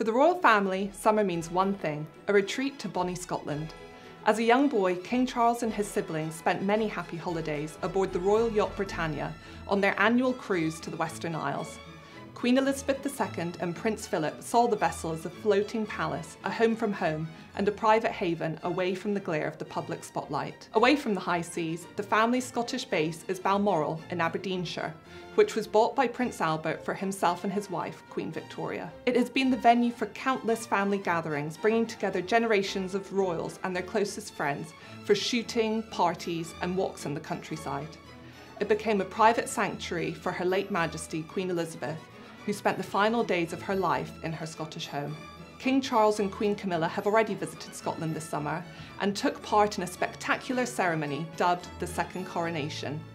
For the royal family, summer means one thing, a retreat to Bonnie Scotland. As a young boy, King Charles and his siblings spent many happy holidays aboard the Royal Yacht Britannia on their annual cruise to the Western Isles. Queen Elizabeth II and Prince Philip saw the vessel as a floating palace, a home from home, and a private haven away from the glare of the public spotlight. Away from the high seas, the family's Scottish base is Balmoral in Aberdeenshire, which was bought by Prince Albert for himself and his wife, Queen Victoria. It has been the venue for countless family gatherings, bringing together generations of royals and their closest friends for shooting, parties, and walks in the countryside. It became a private sanctuary for Her late Majesty, Queen Elizabeth, who spent the final days of her life in her Scottish home. King Charles and Queen Camilla have already visited Scotland this summer and took part in a spectacular ceremony dubbed the Second Coronation.